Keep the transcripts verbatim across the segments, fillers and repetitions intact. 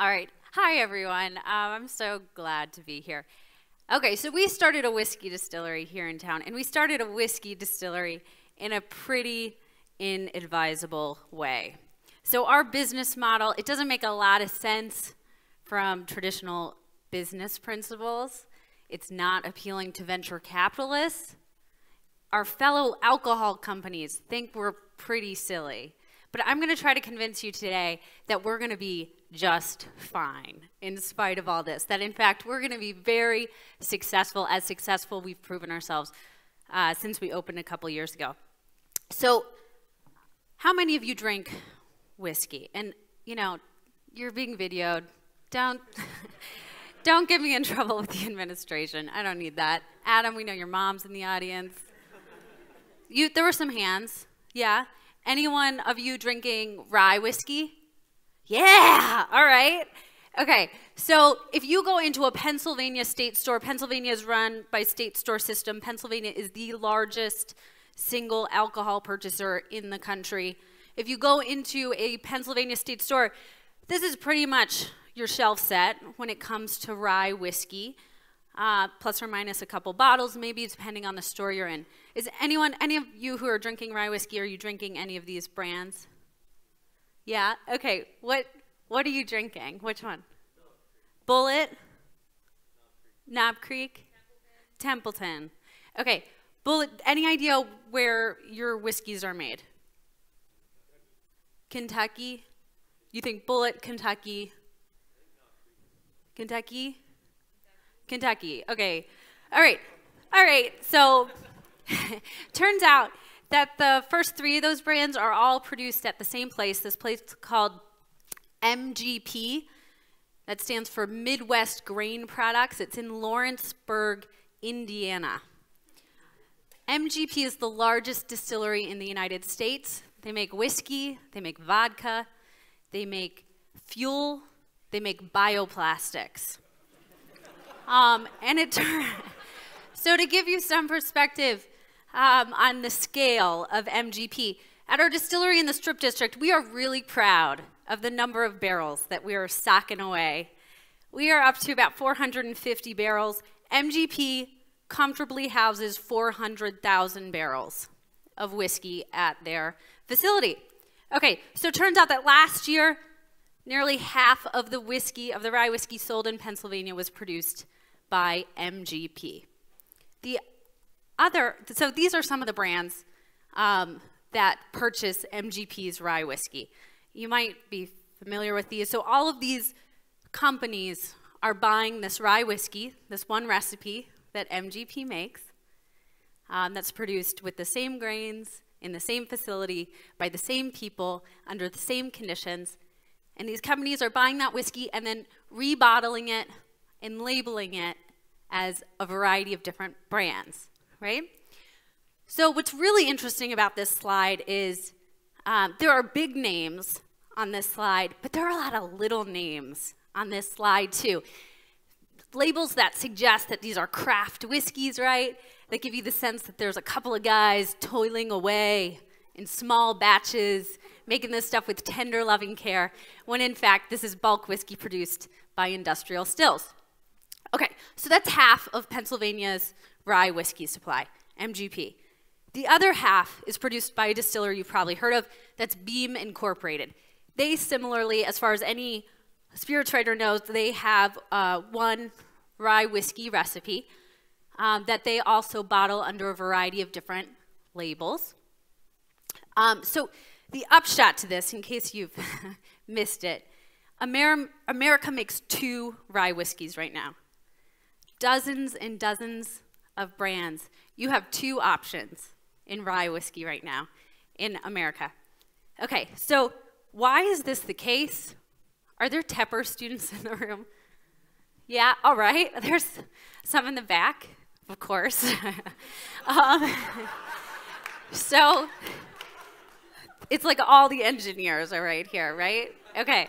All right. Hi, everyone. Um, I'm so glad to be here. Okay, so we started a whiskey distillery here in town, and we started a whiskey distillery in a pretty inadvisable way. So our business model, it doesn't make a lot of sense from traditional business principles. It's not appealing to venture capitalists. Our fellow alcohol companies think we're pretty silly. But I'm going to try to convince you today that we're going to be just fine in spite of all this, that in fact we're going to be very successful, as successful we've proven ourselves uh, since we opened a couple years ago. So how many of you drink whiskey? And, you know, you're being videoed. Don't, don't get me in trouble with the administration. I don't need that. Adam, we know your mom's in the audience. You, there were some hands, yeah. Anyone of you drinking rye whiskey? Yeah, all right. Okay, so if you go into a Pennsylvania state store, Pennsylvania is run by state store system. Pennsylvania is the largest single alcohol purchaser in the country. If you go into a Pennsylvania state store, this is pretty much your shelf set when it comes to rye whiskey. Uh, plus or minus a couple bottles, maybe, depending on the store you're in. Is anyone, any of you who are drinking rye whiskey, are you drinking any of these brands? Yeah? Okay. What What are you drinking? Which one? Bullet? Knob Creek? Templeton. Okay. Bullet, any idea where your whiskeys are made? Kentucky? You think Bullet, Kentucky? Kentucky? Kentucky, okay, all right, all right, so turns out that the first three of those brands are all produced at the same place, this place called M G P, that stands for Midwest Grain Products. It's in Lawrenceburg, Indiana. M G P is the largest distillery in the United States. They make whiskey, they make vodka, they make fuel, they make bioplastics. Um, and it so to give you some perspective um, on the scale of M G P, at our distillery in the Strip District, we are really proud of the number of barrels that we are socking away. We are up to about four hundred fifty barrels. M G P comfortably houses four hundred thousand barrels of whiskey at their facility. Okay, so it turns out that last year, nearly half of the whiskey, of the rye whiskey sold in Pennsylvania was produced by M G P. The other, so these are some of the brands um, that purchase M G P's rye whiskey. You might be familiar with these. So all of these companies are buying this rye whiskey, this one recipe that M G P makes, um, that's produced with the same grains, in the same facility, by the same people, under the same conditions. And these companies are buying that whiskey and then rebottling it and labeling it as a variety of different brands, right? So what's really interesting about this slide is um, there are big names on this slide, but there are a lot of little names on this slide too. Labels that suggest that these are craft whiskeys, right? That give you the sense that there's a couple of guys toiling away in small batches, making this stuff with tender, loving care, when in fact this is bulk whiskey produced by industrial stills. Okay, so that's half of Pennsylvania's rye whiskey supply, M G P. The other half is produced by a distiller you've probably heard of, that's Beam Incorporated. They similarly, as far as any spirits trader knows, they have uh, one rye whiskey recipe um, that they also bottle under a variety of different labels. Um, so the upshot to this, in case you've missed it, Amer America makes two rye whiskeys right now. Dozens and dozens of brands. You have two options in rye whiskey right now in America. Okay, so why is this the case? Are there Tepper students in the room? Yeah, all right. There's some in the back, of course. um, so... It's like all the engineers are right here, right? Okay.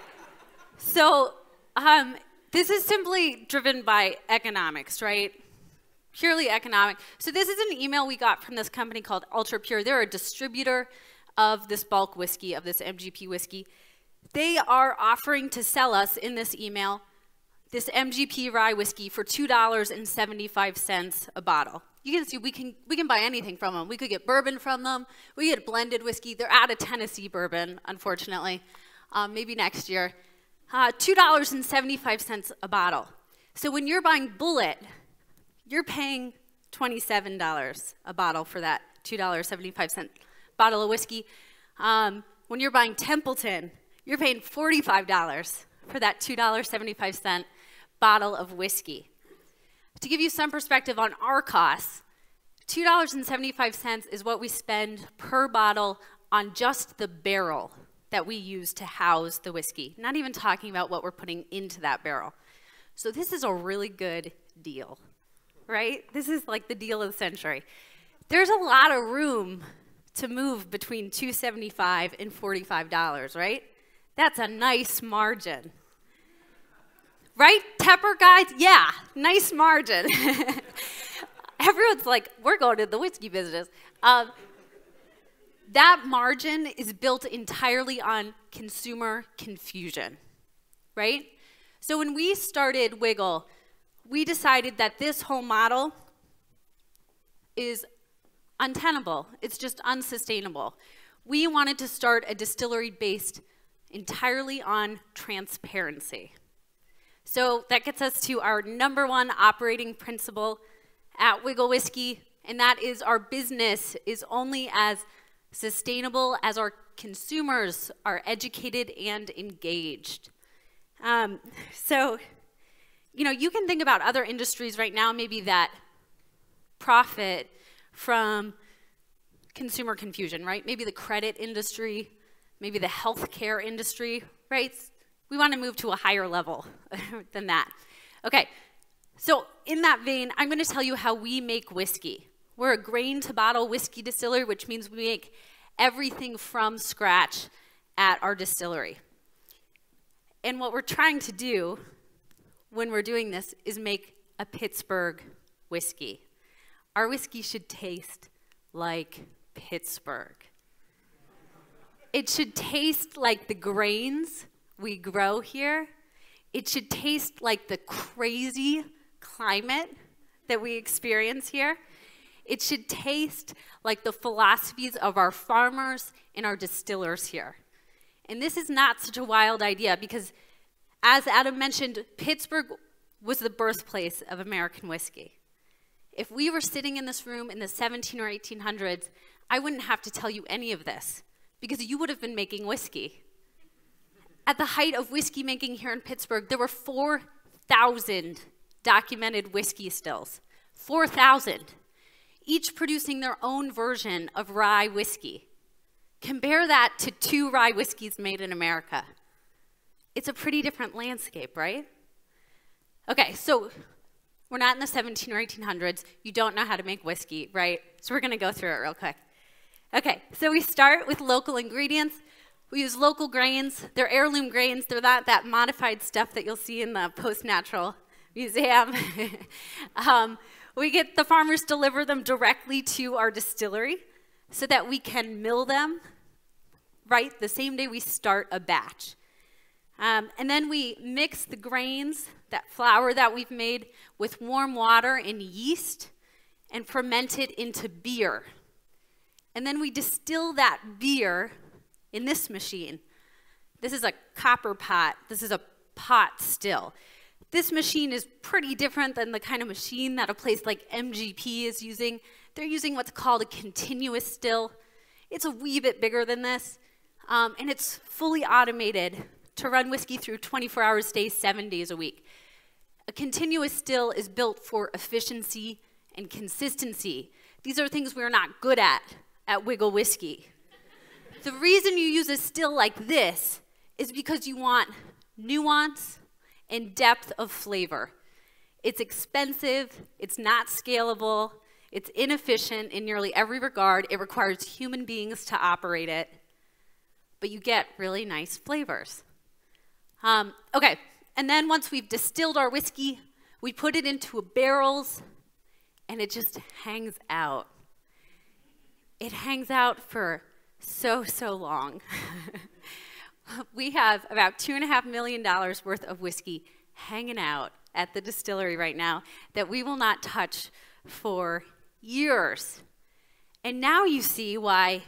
So um, this is simply driven by economics, right? Purely economic. So this is an email we got from this company called Ultra Pure. They're a distributor of this bulk whiskey, of this M G P whiskey. They are offering to sell us in this email this M G P rye whiskey for two dollars and seventy-five cents a bottle. You can see we can, we can buy anything from them. We could get bourbon from them. We get blended whiskey. They're out of Tennessee bourbon, unfortunately. Um, maybe next year. Uh, two dollars and seventy-five cents a bottle. So when you're buying Bullet, you're paying twenty-seven dollars a bottle for that two dollars and seventy-five cents bottle of whiskey. Um, when you're buying Templeton, you're paying forty-five dollars for that two dollars and seventy-five cents bottle of whiskey. To give you some perspective on our costs, two dollars and seventy-five cents is what we spend per bottle on just the barrel that we use to house the whiskey, not even talking about what we're putting into that barrel. So this is a really good deal, right? This is like the deal of the century. There's a lot of room to move between two dollars and seventy-five cents and forty-five dollars, right? That's a nice margin. Right, Tepper guys? Yeah, nice margin. Everyone's like, we're going to the whiskey business. Um, that margin is built entirely on consumer confusion, right? So when we started Wigle, we decided that this whole model is untenable. It's just unsustainable. We wanted to start a distillery based entirely on transparency. So that gets us to our number one operating principle at Wigle Whiskey, and that is our business is only as sustainable as our consumers are educated and engaged. Um, so, you know, you can think about other industries right now maybe that profit from consumer confusion, right? Maybe the credit industry, maybe the healthcare industry, right? We want to move to a higher level than that. Okay, so in that vein, I'm going to tell you how we make whiskey. We're a grain-to-bottle whiskey distillery, which means we make everything from scratch at our distillery. And what we're trying to do when we're doing this is make a Pittsburgh whiskey. Our whiskey should taste like Pittsburgh. It should taste like the grains we grow here. It should taste like the crazy climate that we experience here. It should taste like the philosophies of our farmers and our distillers here. And this is not such a wild idea because, as Adam mentioned, Pittsburgh was the birthplace of American whiskey. If we were sitting in this room in the seventeen hundreds or eighteen hundreds, I wouldn't have to tell you any of this because you would have been making whiskey. At the height of whiskey making here in Pittsburgh, there were four thousand documented whiskey stills, four thousand, each producing their own version of rye whiskey. Compare that to two rye whiskeys made in America. It's a pretty different landscape, right? Okay, so we're not in the seventeen hundreds or eighteen hundreds. You don't know how to make whiskey, right? So we're going to go through it real quick. Okay, so we start with local ingredients. We use local grains. They're heirloom grains. They're not that modified stuff that you'll see in the Post-Natural Museum. um, we get the farmers deliver them directly to our distillery so that we can mill them right the same day we start a batch. Um, and then we mix the grains, that flour that we've made, with warm water and yeast and ferment it into beer. And then we distill that beer in this machine. This is a copper pot. This is a pot still. This machine is pretty different than the kind of machine that a place like M G P is using. They're using what's called a continuous still. It's a wee bit bigger than this, um, and it's fully automated to run whiskey through twenty-four hours a day, seven days a week. A continuous still is built for efficiency and consistency. These are things we're not good at at Wigle Whiskey. The reason you use a still like this is because you want nuance and depth of flavor. It's expensive, it's not scalable, it's inefficient in nearly every regard. It requires human beings to operate it, but you get really nice flavors. Um, okay, and then once we've distilled our whiskey, we put it into barrels, and it just hangs out. It hangs out for so, so long. We have about two and a half million dollars worth of whiskey hanging out at the distillery right now that we will not touch for years. And now you see why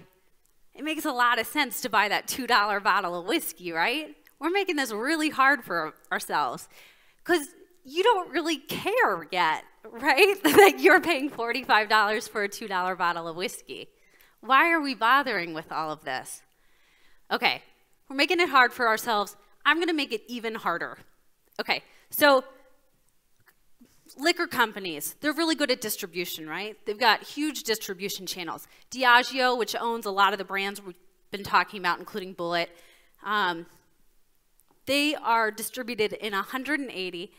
it makes a lot of sense to buy that two dollar bottle of whiskey, right? We're making this really hard for ourselves because you don't really care yet, right? That you're paying forty-five dollars for a two dollar bottle of whiskey. Why are we bothering with all of this? Okay, we're making it hard for ourselves. I'm going to make it even harder. Okay, so liquor companies, they're really good at distribution, right? They've got huge distribution channels. Diageo, which owns a lot of the brands we've been talking about, including Bulleit, um, they are distributed in one hundred eighty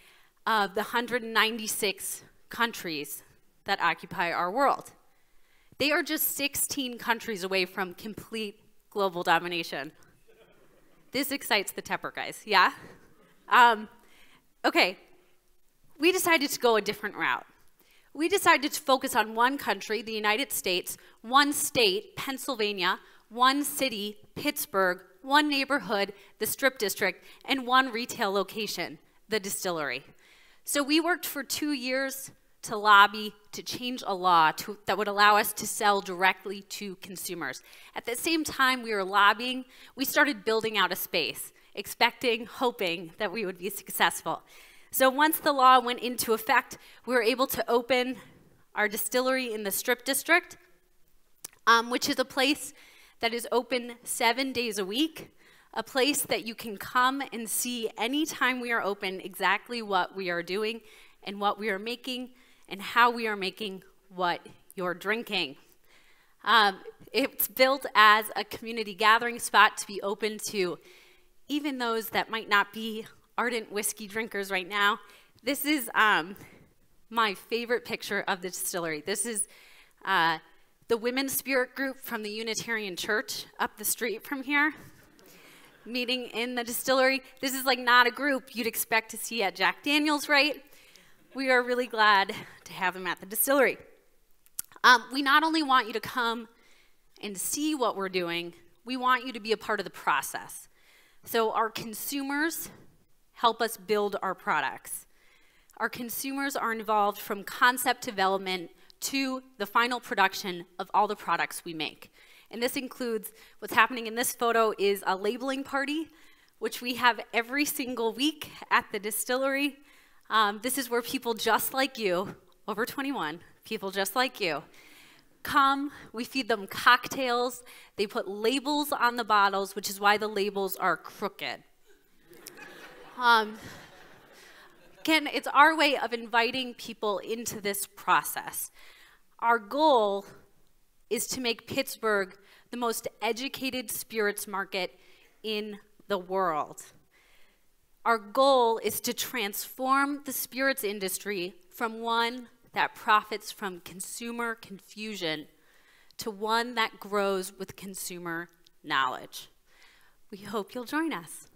of the one hundred ninety-six countries that occupy our world. They are just sixteen countries away from complete global domination. This excites the Tepper guys, yeah? Um, okay, we decided to go a different route. We decided to focus on one country, the United States, one state, Pennsylvania, one city, Pittsburgh, one neighborhood, the Strip District, and one retail location, the distillery. So we worked for two years to lobby to change a law to, that would allow us to sell directly to consumers. At the same time we were lobbying, we started building out a space, expecting, hoping that we would be successful. So once the law went into effect, we were able to open our distillery in the Strip District, um, which is a place that is open seven days a week, a place that you can come and see anytime we are open exactly what we are doing and what we are making and how we are making what you're drinking. Um, it's built as a community gathering spot to be open to even those that might not be ardent whiskey drinkers right now. This is um, my favorite picture of the distillery. This is uh, the Women's Spirit Group from the Unitarian Church up the street from here, meeting in the distillery. This is like not a group you'd expect to see at Jack Daniel's, right? We are really glad to have them at the distillery. Um, we not only want you to come and see what we're doing, we want you to be a part of the process. So our consumers help us build our products. Our consumers are involved from concept development to the final production of all the products we make. And this includes, what's happening in this photo is a labeling party, which we have every single week at the distillery. Um, this is where people just like you, over twenty-one, people just like you, come, we feed them cocktails, they put labels on the bottles, which is why the labels are crooked. Um, Again, it's our way of inviting people into this process. Our goal is to make Pittsburgh the most educated spirits market in the world. Our goal is to transform the spirits industry from one that profits from consumer confusion to one that grows with consumer knowledge. We hope you'll join us.